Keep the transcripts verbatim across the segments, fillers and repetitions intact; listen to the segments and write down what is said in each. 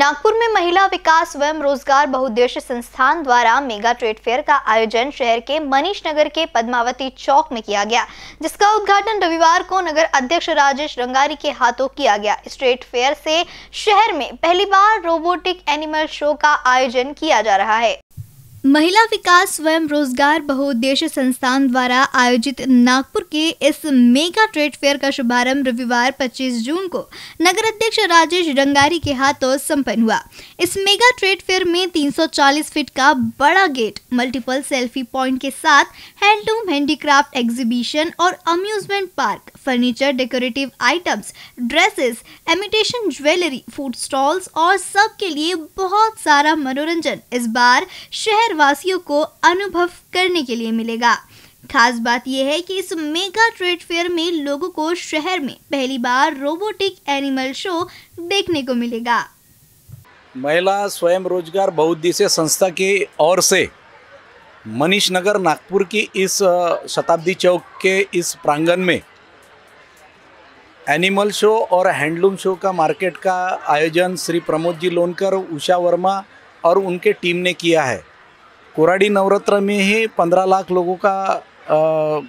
नागपुर में महिला विकास एवं रोजगार बहुउद्देशीय संस्थान द्वारा मेगा ट्रेड फेयर का आयोजन शहर के मनीष नगर के पद्मावती चौक में किया गया, जिसका उद्घाटन रविवार को नगर अध्यक्ष राजेश रंगारी के हाथों किया गया। इस ट्रेड फेयर से शहर में पहली बार रोबोटिक एनिमल शो का आयोजन किया जा रहा है। महिला विकास एवं रोजगार बहुउद्देशीय संस्थान द्वारा आयोजित नागपुर के इस मेगा ट्रेड फेयर का शुभारंभ रविवार पच्चीस जून को नगर अध्यक्ष राजेश रंगारी के हाथों संपन्न हुआ। इस मेगा ट्रेड फेयर में तीन सौ चालीस फीट का बड़ा गेट, मल्टीपल सेल्फी पॉइंट के साथ हैंडलूम हैंडीक्राफ्ट एग्जीबिशन और amusement park, furniture, decorative items, dresses, imitation jewellery, food stalls और सबके लिए बहुत सारा मनोरंजन इस बार शहर वासियों को अनुभव करने के लिए मिलेगा। खास बात यह है कि इस मेगा ट्रेड फेयर में लोगों को शहर में पहली बार रोबोटिक एनिमल शो देखने को मिलेगा। महिला स्वयं रोजगार बहुउद्देशीय संस्था की ओर से मनीष नगर नागपुर की इस शताब्दी चौक के इस प्रांगण में एनिमल शो और हैंडलूम शो का मार्केट का आयोजन श्री प्रमोद जी लोनकर, उषा वर्मा और उनके टीम ने किया है। कोराडी नवरात्र में ही पंद्रह लाख लोगों का आ,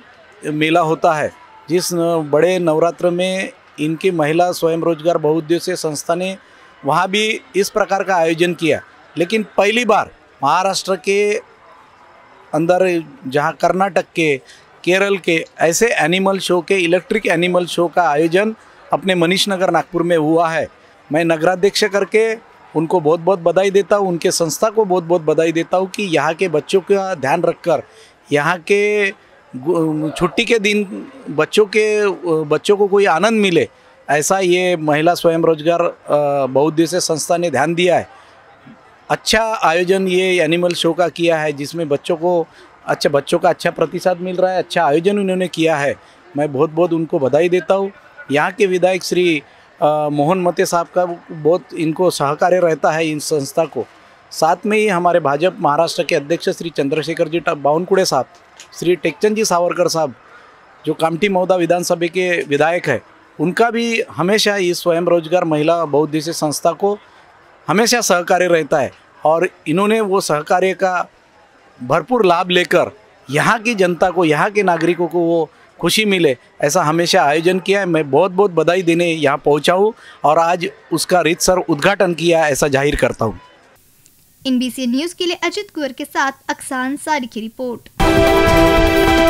मेला होता है, जिस बड़े नवरात्र में इनकी महिला स्वयं रोजगार बहुउद्देशीय संस्था ने वहाँ भी इस प्रकार का आयोजन किया। लेकिन पहली बार महाराष्ट्र के अंदर, जहाँ कर्नाटक के, केरल के ऐसे एनिमल शो के, इलेक्ट्रिक एनिमल शो का आयोजन अपने मनीष नगर नागपुर में हुआ है। मैं नगराध्यक्ष करके उनको बहुत बहुत बधाई देता हूँ, उनके संस्था को बहुत बहुत बधाई देता हूँ कि यहाँ के बच्चों का ध्यान रखकर यहाँ के छुट्टी के दिन बच्चों के बच्चों को कोई आनंद मिले, ऐसा ये महिला स्वयं रोजगार बहुउद्देशीय संस्था ने ध्यान दिया है। अच्छा आयोजन ये एनिमल शो का किया है, जिसमें बच्चों को अच्छा बच्चों का अच्छा प्रतिसाद मिल रहा है। अच्छा आयोजन उन्होंने किया है, मैं बहुत बहुत उनको बधाई देता हूँ। यहाँ के विधायक श्री आ, मोहन मते साहब का बहुत इनको सहकार्य रहता है, इन संस्था को। साथ में ही हमारे भाजपा महाराष्ट्र के अध्यक्ष श्री चंद्रशेखर जी बावनकुड़े साहब, श्री टेकचंद जी सावरकर साहब जो कामठी मौदा विधानसभा के विधायक है, उनका भी हमेशा ये स्वयं रोजगार महिला बहुउद्देशीय संस्था को हमेशा सहकार्य रहता है और इन्होंने वो सहकार्य का भरपूर लाभ लेकर यहाँ की जनता को, यहाँ के नागरिकों को वो खुशी मिले, ऐसा हमेशा आयोजन किया है। मैं बहुत बहुत बधाई देने यहाँ पहुँचा हूँ और आज उसका रीतसर उद्घाटन किया, ऐसा जाहिर करता हूँ। I N B C N news के लिए अजित कुर के साथ अक्सान सारिक की रिपोर्ट।